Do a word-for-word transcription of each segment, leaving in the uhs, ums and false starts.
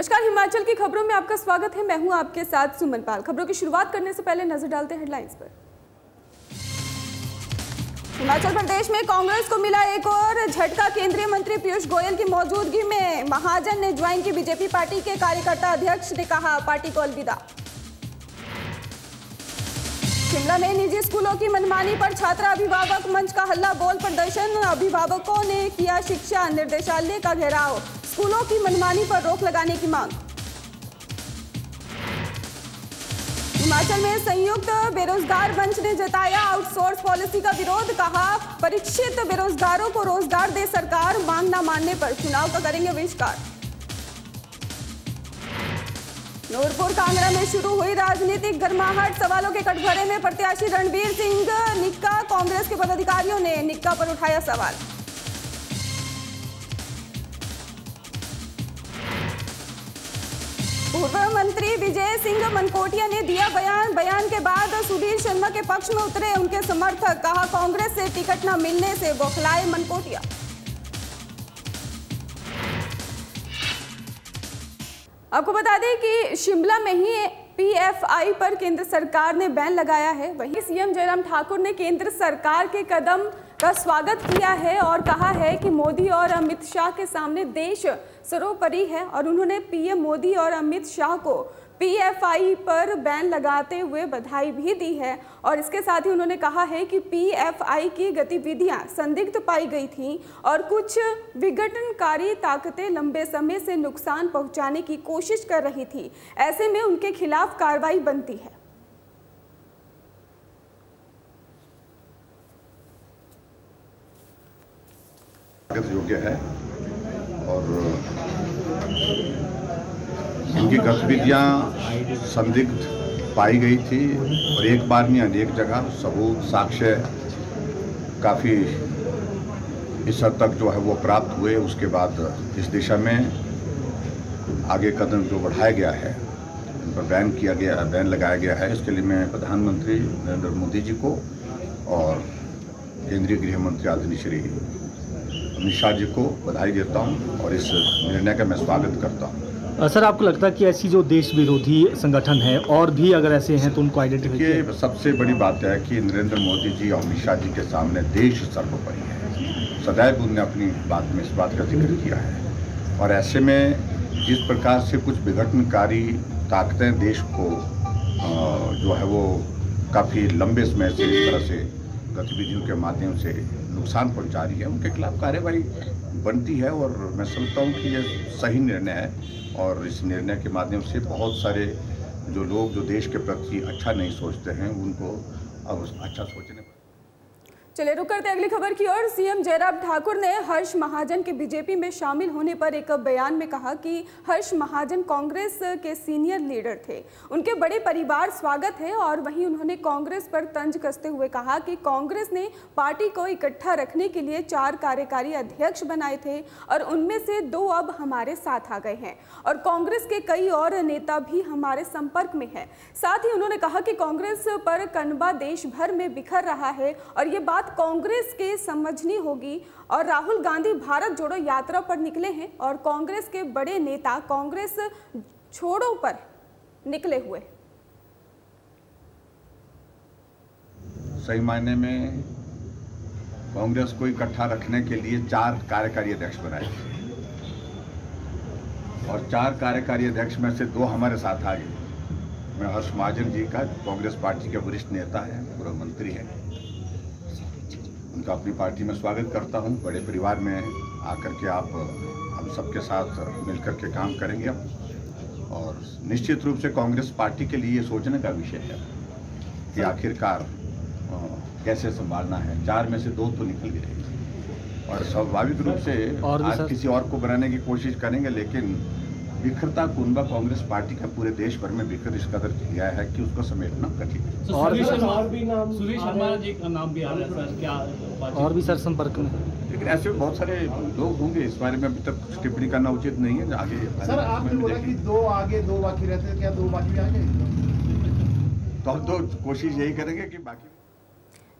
नमस्कार, हिमाचल की खबरों में आपका स्वागत है। मैं हूं आपके साथ सुमन पाल। खबरों की शुरुआत करने से पहले नजर डालते हैं हेडलाइंस पर। हिमाचल प्रदेश में कांग्रेस को मिला एक और झटका। केंद्रीय मंत्री पीयूष गोयल की मौजूदगी में महाजन ने ज्वाइन की बीजेपी पार्टी के कार्यकर्ता अध्यक्ष ने कहा पार्टी को अलविदा। शिमला में निजी स्कूलों की मनमानी पर छात्र अभिभावक मंच का हल्ला बोल प्रदर्शन। अभिभावकों ने किया शिक्षा निर्देशालय का घेराव। स्कूलों की मनमानी पर रोक लगाने की मांग। हिमाचल में संयुक्त बेरोजगार मंच ने जताया आउटसोर्स पॉलिसी का विरोध। कहा परीक्षित बेरोजगारों को रोजगार दे सरकार। मांग न मानने पर चुनाव का करेंगे बहिष्कार। नूरपुर कांगड़ा में शुरू हुई राजनीतिक गर्माहट। सवालों के कटघरे में प्रत्याशी रणवीर सिंह निक्का। कांग्रेस के पदाधिकारियों ने निक्का पर उठाया सवाल। पूर्व मंत्री विजय सिंह मनकोटिया ने दिया बयान। बयान के बाद सुधीर शर्मा के पक्ष में उतरे उनके समर्थक। कहा कांग्रेस से टिकट न मिलने से बौखलाए मनकोटिया। आपको बता दें कि शिमला में ही पीएफआई पर केंद्र सरकार ने बैन लगाया है। वहीं सीएम जयराम ठाकुर ने केंद्र सरकार के कदम का स्वागत किया है और कहा है कि मोदी और अमित शाह के सामने देश सर्वोपरि है। और उन्होंने पीएम मोदी और अमित शाह को पीएफआई पर बैन लगाते हुए बधाई भी दी है। और इसके साथ ही उन्होंने कहा है कि पीएफआई की गतिविधियां संदिग्ध पाई गई थीं और कुछ विघटनकारी ताकतें लंबे समय से नुकसान पहुंचाने की कोशिश कर रही थी। ऐसे में उनके खिलाफ कार्रवाई बनती है। योग्य है और उनकी गतिविधियाँ संदिग्ध पाई गई थी और एक बार में अनेक जगह सबूत साक्ष्य काफ़ी इस हद तक जो है वो प्राप्त हुए। उसके बाद इस दिशा में आगे कदम जो बढ़ाया गया है, इन पर बैन किया गया बैन लगाया गया है। इसके लिए मैं प्रधानमंत्री नरेंद्र मोदी जी को और केंद्रीय गृह मंत्री आदरणीय श्री अमित शाह जी को बधाई देता हूँ और इस निर्णय का मैं स्वागत करता हूँ। सर, आपको लगता है कि ऐसी जो देश विरोधी संगठन है और भी अगर ऐसे हैं तो उनको आइडेंटिफाई। सबसे बड़ी बात है कि नरेंद्र मोदी जी और अमित शाह जी के सामने देश सर्वोपरि है। सदैव उनने अपनी बात में इस बात का जिक्र किया है। और ऐसे में जिस प्रकार से कुछ विघटनकारी ताकतें देश को जो है वो काफ़ी लंबे समय से इस तरह से गतिविधियों के माध्यम से नुकसान पहुँचा रही है, उनके खिलाफ कार्रवाई बनती है। और मैं समझता हूँ कि यह सही निर्णय है। और इस निर्णय के माध्यम से बहुत सारे जो लोग जो देश के प्रति अच्छा नहीं सोचते हैं उनको अब अच्छा सोचने पर। चलिए रुक करते हैं अगली खबर की ओर। सीएम जयराम ठाकुर ने हर्ष महाजन के बीजेपी में शामिल होने पर एक बयान में कहा कि हर्ष महाजन कांग्रेस के सीनियर लीडर थे, उनके बड़े परिवार स्वागत है। और वहीं उन्होंने कांग्रेस पर तंज कसते हुए कहा कि कांग्रेस ने पार्टी को इकट्ठा रखने के लिए चार कार्यकारी अध्यक्ष बनाए थे और उनमें से दो अब हमारे साथ आ गए हैं और कांग्रेस के कई और नेता भी हमारे संपर्क में हैं। साथ ही उन्होंने कहा कि कांग्रेस पर कन्वा देश भर में बिखर रहा है और ये बात कांग्रेस के समझनी होगी। और राहुल गांधी भारत जोड़ो यात्रा पर निकले हैं और कांग्रेस के बड़े नेता कांग्रेस छोड़ो पर निकले हुए। सही मायने में कांग्रेस को इकट्ठा रखने के लिए चार कार्यकारी अध्यक्ष बनाए और चार कार्यकारी अध्यक्ष में से दो हमारे साथ आ गए। मैं हर्ष महाजन जी का कांग्रेस पार्टी के वरिष्ठ नेता है, पूर्व मंत्री है, उनका अपनी पार्टी में स्वागत करता हूं। बड़े परिवार में आकर के आप हम सबके साथ मिलकर के काम करेंगे आप। और निश्चित रूप से कांग्रेस पार्टी के लिए सोचने का विषय है कि आखिरकार कैसे संभालना है। चार में से दो तो निकल गए और स्वाभाविक रूप से आज किसी और को बनाने की कोशिश करेंगे। लेकिन बिखरता कुनबा कांग्रेस पार्टी का पूरे देश भर में बिखर इस कदर किया है कि उसको समेटना कठिन है। और भी शर्मा जी का नाम भी आ रहा है सर, क्या और भी सर संपर्क में? लेकिन ऐसे बहुत सारे लोग होंगे, इस बारे में अभी तक टिप्पणी करना उचित नहीं है। आगे सर आपने बोला कि दो आगे दो बाकी रहते हैं, क्या दो बाकी आगे? तो हम दो कोशिश यही करेंगे कि बाकी।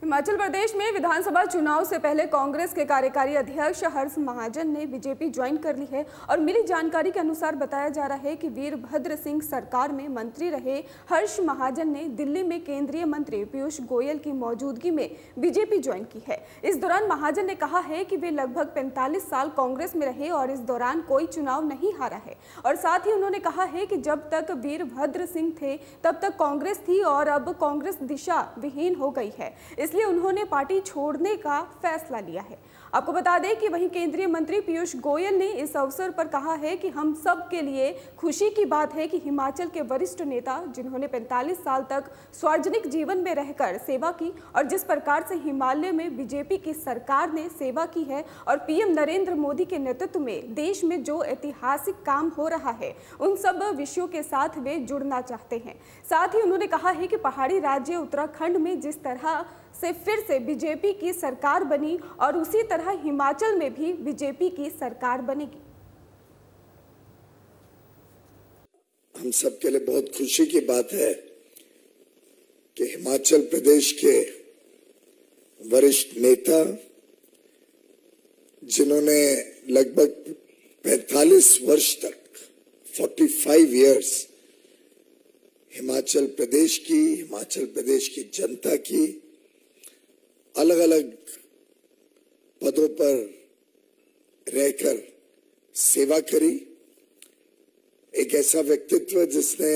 हिमाचल प्रदेश में विधानसभा चुनाव से पहले कांग्रेस के कार्यकारी अध्यक्ष हर्ष महाजन ने बीजेपी ज्वाइन कर ली है और मिली जानकारी के अनुसार बताया जा रहा है कि वीरभद्र सिंह सरकार में मंत्री रहे हर्ष महाजन ने दिल्ली में केंद्रीय मंत्री पीयूष गोयल की मौजूदगी में बीजेपी ज्वाइन की है। इस दौरान महाजन ने कहा है कि वे लगभग पैंतालीस साल कांग्रेस में रहे और इस दौरान कोई चुनाव नहीं हारा है, और साथ ही उन्होंने कहा है कि जब तक वीरभद्र सिंह थे तब तक कांग्रेस थी और अब कांग्रेस दिशा विहीन हो गई है, इसलिए उन्होंने पार्टी छोड़ने का फैसला लिया है। आपको बता दें कि वहीं केंद्रीय मंत्री पीयूष गोयल ने इस अवसर पर कहा है कि हम सब के लिए खुशी की बात है कि हिमाचल के वरिष्ठ नेता जिन्होंने पैंतालीस साल तक सार्वजनिक जीवन में रहकर सेवा की और जिस प्रकार से हिमालय में बीजेपी की सरकार ने सेवा की है और पीएम नरेंद्र मोदी के नेतृत्व में देश में जो ऐतिहासिक काम हो रहा है उन सब विषयों के साथ वे जुड़ना चाहते हैं। साथ ही उन्होंने कहा है कि पहाड़ी राज्य उत्तराखंड में जिस तरह से फिर से बीजेपी की सरकार बनी और उसी तरह हिमाचल में भी बीजेपी की सरकार बनेगी। हम सबके लिए बहुत खुशी की बात है कि हिमाचल प्रदेश के वरिष्ठ नेता जिन्होंने लगभग पैंतालीस वर्ष तक पैंतालीस इयर्स हिमाचल प्रदेश की हिमाचल प्रदेश की जनता की अलग अलग पदों पर रहकर सेवा करी, एक ऐसा व्यक्तित्व जिसने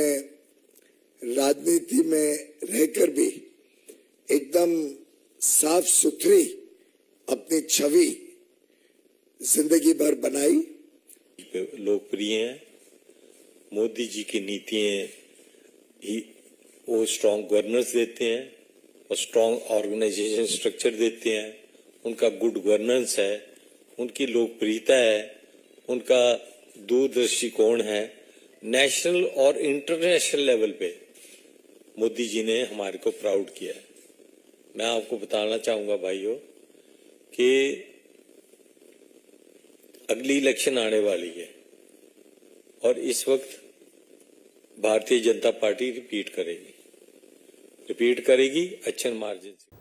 राजनीति में रहकर भी एकदम साफ सुथरी अपनी छवि जिंदगी भर बनाई। लोकप्रिय हैं, मोदी जी की नीतियां ही वो स्ट्रॉन्ग गवर्नेंस देते हैं, स्ट्रॉन्ग ऑर्गेनाइजेशन स्ट्रक्चर देते हैं, उनका गुड गवर्नेंस है, उनकी लोकप्रियता है, उनका दूरदर्शी कोण है। नेशनल और इंटरनेशनल लेवल पे मोदी जी ने हमारे को प्राउड किया है। मैं आपको बताना चाहूंगा भाइयों कि अगली इलेक्शन आने वाली है और इस वक्त भारतीय जनता पार्टी रिपीट करेगी रिपीट करेगी अच्छे मार्जिन से।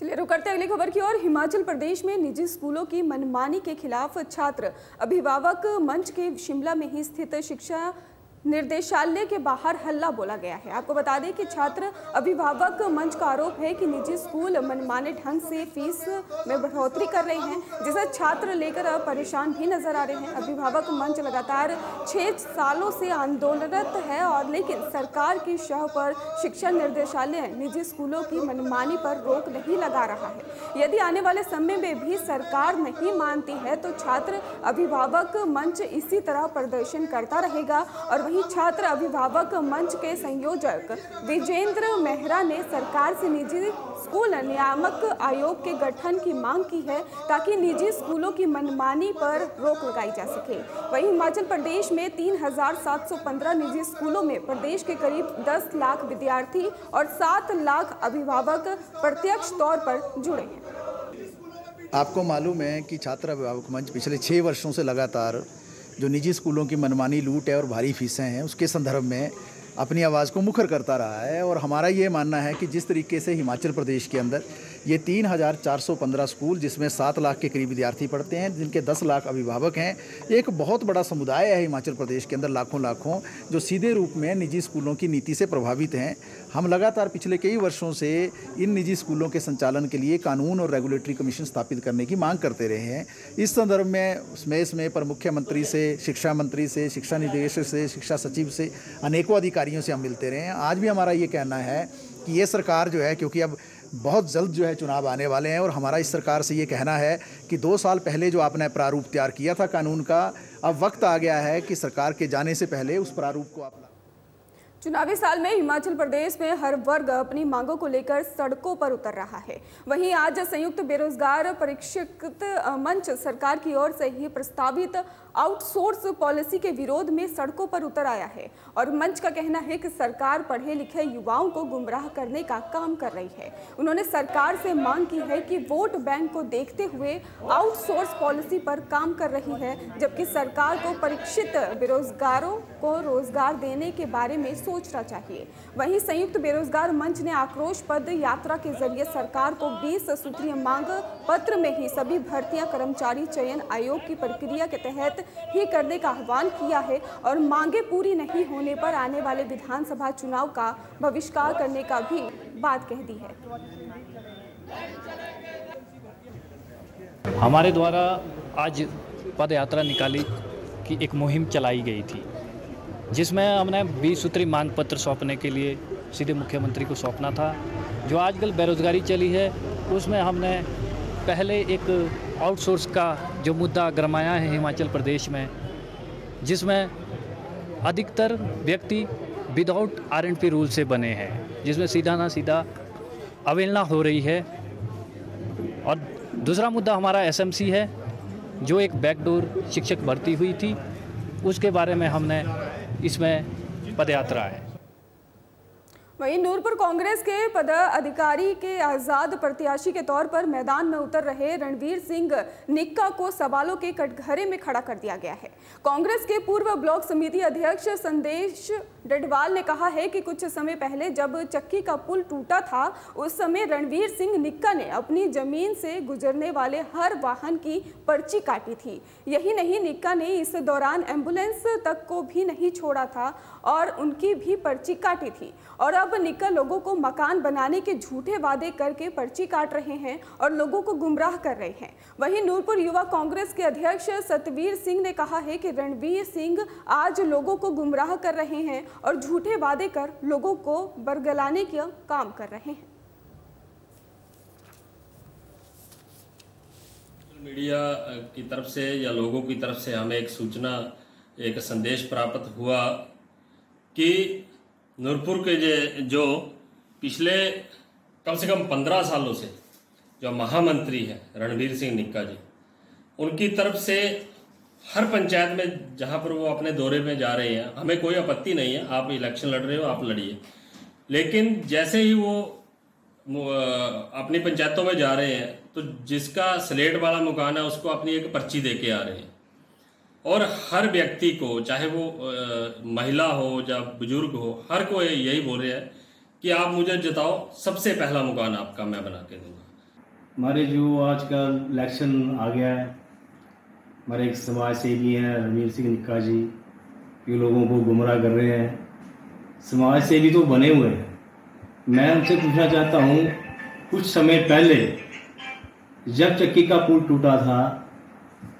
चलिए रुक करते हैं अगली खबर की ओर। हिमाचल प्रदेश में निजी स्कूलों की मनमानी के खिलाफ छात्र अभिभावक मंच के शिमला में ही स्थित शिक्षा निर्देशालय के बाहर हल्ला बोला गया है। आपको बता दें कि छात्र अभिभावक मंच का आरोप है कि निजी स्कूल मनमाने ढंग से फीस में बढ़ोतरी कर रहे हैं, जिसे छात्र लेकर परेशान भी नजर आ रहे हैं। अभिभावक मंच लगातार छः सालों से आंदोलनरत है और लेकिन सरकार की शह पर शिक्षा निर्देशालय निजी स्कूलों की मनमानी पर रोक नहीं लगा रहा है। यदि आने वाले समय में भी सरकार नहीं मानती है तो छात्र अभिभावक मंच इसी तरह प्रदर्शन करता रहेगा। और छात्र अभिभावक मंच के संयोजक विजेंद्र मेहरा ने सरकार से निजी स्कूल नियामक आयोग के गठन की मांग की है ताकि निजी स्कूलों की मनमानी पर रोक लगाई जा सके। वहीं हिमाचल प्रदेश में तीन हज़ार सात सौ पंद्रह निजी स्कूलों में प्रदेश के करीब दस लाख विद्यार्थी और सात लाख अभिभावक प्रत्यक्ष तौर पर जुड़े हैं। आपको मालूम है कि छात्र अभिभावक मंच पिछले छः वर्षों से लगातार जो निजी स्कूलों की मनमानी लूट है और भारी फीसें हैं उसके संदर्भ में अपनी आवाज़ को मुखर करता रहा है। और हमारा ये मानना है कि जिस तरीके से हिमाचल प्रदेश के अंदर ये तीन हज़ार चार सौ पंद्रह स्कूल जिसमें सात लाख के करीब विद्यार्थी पढ़ते हैं, जिनके दस लाख अभिभावक हैं, एक बहुत बड़ा समुदाय है हिमाचल प्रदेश के अंदर लाखों लाखों जो सीधे रूप में निजी स्कूलों की नीति से प्रभावित हैं। हम लगातार पिछले कई वर्षों से इन निजी स्कूलों के संचालन के लिए कानून और रेगुलेटरी कमीशन स्थापित करने की मांग करते रहे हैं। इस संदर्भ में उसमें इसमें पर मुख्यमंत्री से, शिक्षा मंत्री से, शिक्षा निदेशक से, शिक्षा सचिव से, अनेकों अधिकारियों से हम मिलते रहे हैं। आज भी हमारा ये कहना है कि ये सरकार जो है, क्योंकि अब बहुत जल्द जो है चुनाव आने वाले हैं, और हमारा इस सरकार से ये कहना है कि दो साल पहले जो आपने प्रारूप तैयार किया था कानून का, अब वक्त आ गया है कि सरकार के जाने से पहले उस प्रारूप को आप। चुनावी साल में हिमाचल प्रदेश में हर वर्ग अपनी मांगों को लेकर सड़कों पर उतर रहा है। वहीं आज संयुक्त बेरोजगार परिष्कृत मंच सरकार की ओर से ही प्रस्तावित आउटसोर्स पॉलिसी के विरोध में सड़कों पर उतर आया है और मंच का कहना है कि सरकार पढ़े लिखे युवाओं को गुमराह करने का काम कर रही है। उन्होंने सरकार से मांग की है कि वोट बैंक को देखते हुए आउटसोर्स पॉलिसी पर काम कर रही है, जबकि सरकार को परिष्कृत बेरोजगारों को रोजगार देने के बारे में सोचना चाहिए। वहीं संयुक्त बेरोजगार मंच ने आक्रोश पद यात्रा के जरिए सरकार को बीस सूत्रीय मांग पत्र में ही सभी भर्तियां कर्मचारी चयन आयोग की प्रक्रिया के तहत ही करने का आह्वान किया है और मांगे पूरी नहीं होने पर आने वाले विधानसभा चुनाव का बहिष्कार करने का भी बात कह दी है। हमारे द्वारा आज पद यात्रा निकाली की एक मुहिम चलाई गई थी जिसमें हमने बीस सूत्री मांग पत्र सौंपने के लिए सीधे मुख्यमंत्री को सौंपना था। जो आजकल बेरोजगारी चली है उसमें हमने पहले एक आउटसोर्स का जो मुद्दा गरमाया है हिमाचल प्रदेश में, जिसमें अधिकतर व्यक्ति without R and P rule से बने हैं, जिसमें सीधा ना सीधा अवहेलना हो रही है। और दूसरा मुद्दा हमारा एसएमसी है, जो एक बैकडोर शिक्षक भर्ती हुई थी, उसके बारे में हमने इसमें पदयात्रा है। वहीं नूरपुर कांग्रेस के पदाधिकारी के आज़ाद प्रत्याशी के तौर पर मैदान में उतर रहे रणवीर सिंह निक्का को सवालों के कटघरे में खड़ा कर दिया गया है। कांग्रेस के पूर्व ब्लॉक समिति अध्यक्ष संदेश डढवाल ने कहा है कि कुछ समय पहले जब चक्की का पुल टूटा था उस समय रणवीर सिंह निक्का ने अपनी जमीन से गुजरने वाले हर वाहन की पर्ची काटी थी। यही नहीं, निक्का ने इस दौरान एम्बुलेंस तक को भी नहीं छोड़ा था और उनकी भी पर्ची काटी थी। और अब निक्का लोगों को मकान बनाने के झूठे वादे करके पर्ची काट रहे हैं और लोगों को गुमराह कर रहे हैं। वहीं नूरपुर युवा कांग्रेस के अध्यक्ष सतवीर सिंह ने कहा है कि रणवीर सिंह आज लोगों को गुमराह कर रहे हैं और झूठे वादे कर लोगों को बरगलाने का काम कर रहे हैं। मीडिया की तरफ से या लोगों की तरफ से हमें एक सूचना, एक संदेश प्राप्त हुआ कि नूरपुर के जे जो पिछले कम से कम पंद्रह सालों से जो महामंत्री हैं रणवीर सिंह निक्का जी, उनकी तरफ से हर पंचायत में जहां पर वो अपने दौरे में जा रहे हैं, हमें कोई आपत्ति नहीं है, आप इलेक्शन लड़ रहे हो, आप लड़िए, लेकिन जैसे ही वो अपनी पंचायतों में जा रहे हैं तो जिसका स्लेट वाला मकान है उसको अपनी एक पर्ची दे के आ रहे हैं। और हर व्यक्ति को, चाहे वो आ, महिला हो या बुजुर्ग हो, हर कोई यही बोल रहे हैं कि आप मुझे जताओ, सबसे पहला मकान आपका मैं बना के दूंगा। हमारे जो आज का इलेक्शन आ गया है, हमारे एक समाज सेवी हैं रणवीर सिंह निक्का जी, ये लोगों को गुमराह कर रहे हैं। समाज सेवी तो बने हुए हैं। मैं उनसे पूछना चाहता हूँ, कुछ समय पहले जब चक्की का पुल टूटा था,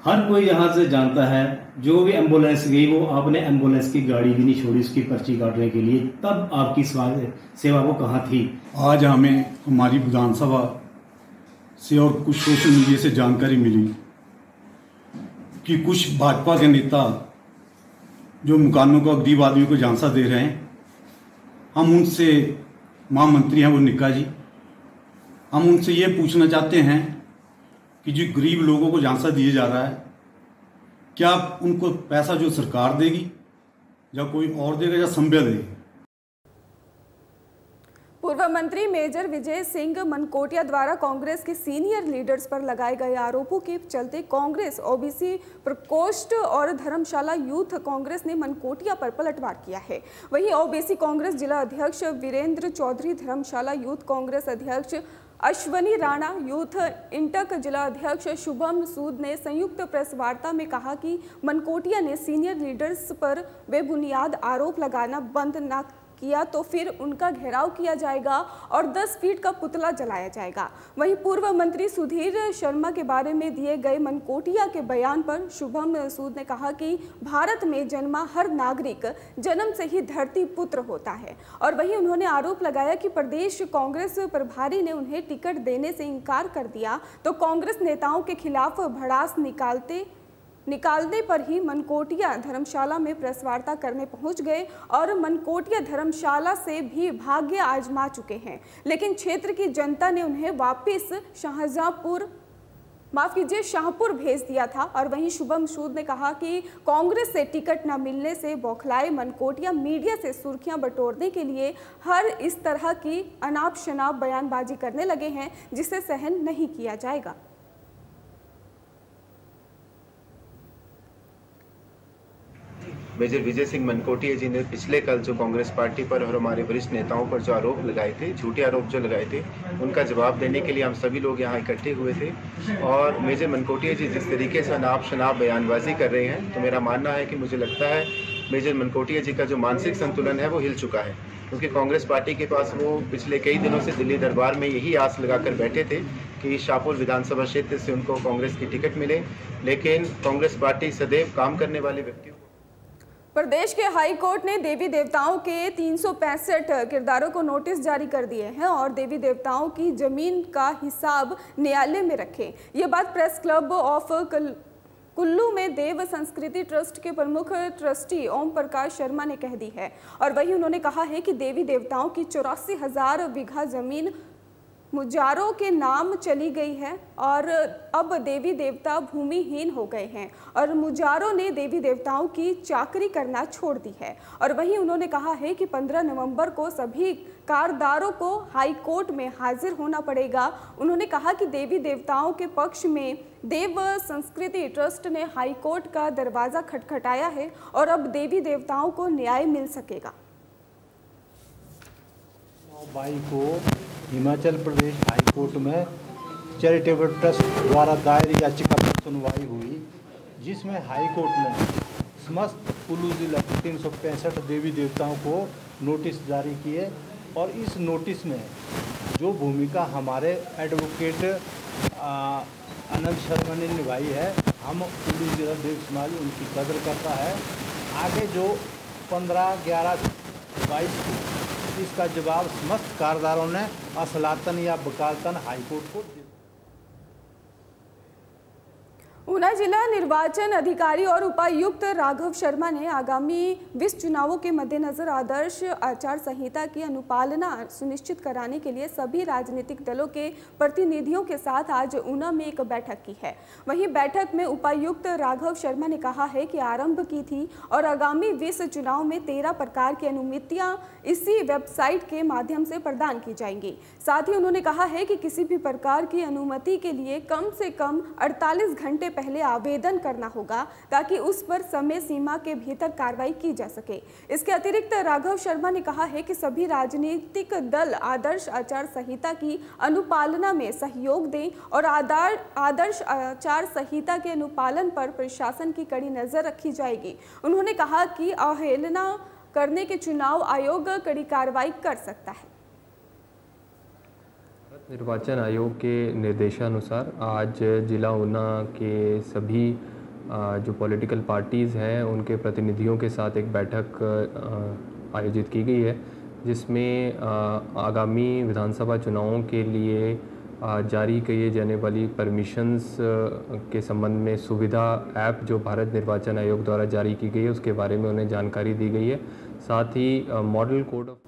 हर कोई यहाँ से जानता है, जो भी एम्बुलेंस गई वो आपने एम्बुलेंस की गाड़ी भी नहीं छोड़ी उसकी पर्ची काटने के लिए। तब आपकी सेवा वो कहाँ थी? आज हमें हमारी विधानसभा से और कुछ सोशल मीडिया से जानकारी मिली कि कुछ भाजपा के नेता जो मकानों को, गरीब आदमी को झांसा दे रहे हैं, हम उनसे, महामंत्री हैं वो निक्का जी, हम उनसे ये पूछना चाहते हैं कि जो गरीब लोगों को झांसा दिया जा रहा है, क्या उनको पैसा जो सरकार देगी या कोई और देगा या संभ्या देगी? पूर्व मंत्री मेजर विजय सिंह मनकोटिया द्वारा कांग्रेस के सीनियर लीडर्स पर लगाए गए आरोपों के चलते कांग्रेस ओबीसी प्रकोष्ठ और धर्मशाला यूथ कांग्रेस ने मनकोटिया पर पलटवार किया है। वहीं ओबीसी कांग्रेस जिला अध्यक्ष वीरेंद्र चौधरी, धर्मशाला यूथ कांग्रेस अध्यक्ष अश्वनी राणा, यूथ इंटक जिला अध्यक्ष शुभम सूद ने संयुक्त प्रेस वार्ता में कहा कि मनकोटिया ने सीनियर लीडर्स पर बेबुनियाद आरोप लगाना बंद न किया तो फिर उनका घेराव किया जाएगा और दस फीट का पुतला जलाया जाएगा। वहीं पूर्व मंत्री सुधीर शर्मा के बारे में दिए गए मनकोटिया के बयान पर शुभम सूद ने कहा कि भारत में जन्मा हर नागरिक जन्म से ही धरती पुत्र होता है। और वहीं उन्होंने आरोप लगाया कि प्रदेश कांग्रेस प्रभारी ने उन्हें टिकट देने से इनकार कर दिया तो कांग्रेस नेताओं के खिलाफ भड़ास निकालते निकालने पर ही मनकोटिया धर्मशाला में प्रेस वार्ता करने पहुंच गए और मनकोटिया धर्मशाला से भी भाग्य आजमा चुके हैं, लेकिन क्षेत्र की जनता ने उन्हें वापस शाहजहाँपुर माफ कीजिए शाहपुर भेज दिया था। और वहीं शुभम सूद ने कहा कि कांग्रेस से टिकट न मिलने से बौखलाए मनकोटिया मीडिया से सुर्खियां बटोरने के लिए हर इस तरह की अनाप शनाप बयानबाजी करने लगे हैं जिसे सहन नहीं किया जाएगा। मेजर विजय सिंह मनकोटिया जी ने पिछले कल जो कांग्रेस पार्टी पर और हमारे वरिष्ठ नेताओं पर जो आरोप लगाए थे, झूठे आरोप जो लगाए थे, उनका जवाब देने के लिए हम सभी लोग यहाँ इकट्ठे हुए थे। और मेजर मनकोटिया जी जिस तरीके से नाप शनाप बयानबाजी कर रहे हैं, तो मेरा मानना है कि मुझे लगता है मेजर मनकोटिया जी का जो मानसिक संतुलन है वो हिल चुका है, क्योंकि कांग्रेस पार्टी के पास वो पिछले कई दिनों से दिल्ली दरबार में यही आस लगाकर बैठे थे कि शाहपुर विधानसभा क्षेत्र से उनको कांग्रेस की टिकट मिले, लेकिन कांग्रेस पार्टी सदैव काम करने वाले व्यक्तियों। प्रदेश के हाई कोर्ट ने देवी देवताओं के तीन सौ पैंसठ किरदारों को नोटिस जारी कर दिए हैं और देवी देवताओं की जमीन का हिसाब न्यायालय में रखें। ये बात प्रेस क्लब ऑफ कुल्लू में देव संस्कृति ट्रस्ट के प्रमुख ट्रस्टी ओम प्रकाश शर्मा ने कह दी है। और वहीं उन्होंने कहा है कि देवी देवताओं की चौरासी हजार बीघा जमीन मुजारों के नाम चली गई है और अब देवी देवता भूमिहीन हो गए हैं और मुजारों ने देवी देवताओं की चाकरी करना छोड़ दी है। और वहीं उन्होंने कहा है कि पंद्रह नवंबर को सभी कारदारों को हाई कोर्ट में हाजिर होना पड़ेगा। उन्होंने कहा कि देवी देवताओं के पक्ष में देव संस्कृति ट्रस्ट ने हाई कोर्ट का दरवाज़ा खटखटाया है और अब देवी देवताओं को न्याय मिल सकेगा। बाई को हिमाचल प्रदेश हाई कोर्ट में चैरिटेबल ट्रस्ट द्वारा दायर याचिका पर सुनवाई हुई, जिसमें हाई कोर्ट ने समस्त कुल्लू जिला के तीन सौ पैंसठ देवी देवताओं को नोटिस जारी किए और इस नोटिस में जो भूमिका हमारे एडवोकेट अनंत शर्मा ने निभाई है, हम कुल्लू जिला देव समाज उनकी कदर करता है। आगे जो पंद्रह ग्यारह बाईस इसका जवाब समस्त कारदारों ने असलातन या बकालतन हाईकोर्ट को। ऊना जिला निर्वाचन अधिकारी और उपायुक्त राघव शर्मा ने आगामी बीस चुनावों के मद्देनजर आदर्श आचार संहिता की अनुपालना सुनिश्चित कराने के लिए सभी राजनीतिक दलों के प्रतिनिधियों के साथ आज ऊना में एक बैठक की है। वहीं बैठक में उपायुक्त राघव शर्मा ने कहा है कि आरंभ की थी और आगामी बीस चुनाव में तेरह प्रकार की अनुमतियाँ इसी वेबसाइट के माध्यम से प्रदान की जाएंगी। साथ ही उन्होंने कहा है कि किसी भी प्रकार की अनुमति के लिए कम से कम अड़तालीस घंटे पहले आवेदन करना होगा ताकि उस पर समय सीमा के भीतर कार्रवाई की जा सके। इसके अतिरिक्त राघव शर्मा ने कहा है कि सभी राजनीतिक दल आदर्श आचार संहिता की अनुपालना में सहयोग दें और आदर्श आचार संहिता के अनुपालन पर प्रशासन की कड़ी नजर रखी जाएगी। उन्होंने कहा कि अवहेलना करने के चुनाव आयोग कड़ी कार्रवाई कर सकता है। निर्वाचन आयोग के निर्देशानुसार आज जिला ऊना के सभी जो पॉलिटिकल पार्टीज़ हैं उनके प्रतिनिधियों के साथ एक बैठक आयोजित की गई है, जिसमें आगामी विधानसभा चुनावों के लिए जारी किए जाने वाली परमिशंस के संबंध में सुविधा ऐप जो भारत निर्वाचन आयोग द्वारा जारी की गई है उसके बारे में उन्हें जानकारी दी गई है। साथ ही मॉडल कोड ऑफ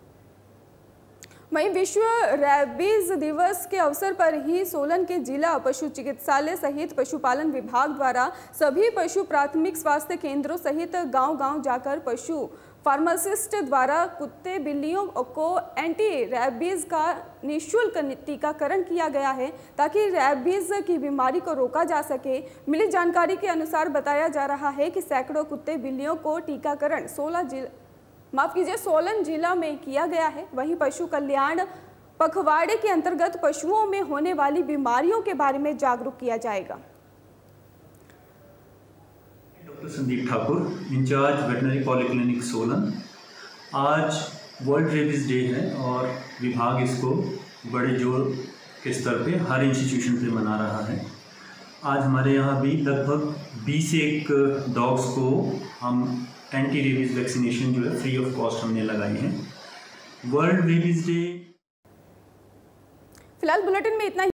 वहीं विश्व रैबीज दिवस के अवसर पर ही सोलन के जिला पशु चिकित्सालय सहित पशुपालन विभाग द्वारा सभी पशु प्राथमिक स्वास्थ्य केंद्रों सहित गांव-गांव जाकर पशु फार्मासिस्ट द्वारा कुत्ते बिल्लियों को एंटी रैबीज का निःशुल्क टीकाकरण किया गया है ताकि रैबीज की बीमारी को रोका जा सके। मिली जानकारी के अनुसार बताया जा रहा है कि सैकड़ों कुत्ते बिल्लियों को टीकाकरण सोलह जिला माफ कीजिए सोलन जिला में किया गया है। वहीं पशु कल्याण पखवाड़े के अंतर्गत पशुओं में होने वाली बीमारियों के बारे में जागरूक किया जाएगा। Doctor Sandeep Thakur, in charge veterinary polyclinic Solan. आज वर्ल्ड रेबीज डे है और विभाग इसको बड़े जोर के स्तर पे हर इंस्टीट्यूशन पे मना रहा है। आज हमारे यहाँ भी लगभग बीस एक डॉग्स को हम एंटी रेबीज वैक्सीनेशन जो है फ्री ऑफ कॉस्ट हमने लगाई है। World rabies day. फिलहाल बुलेटिन में इतना ही।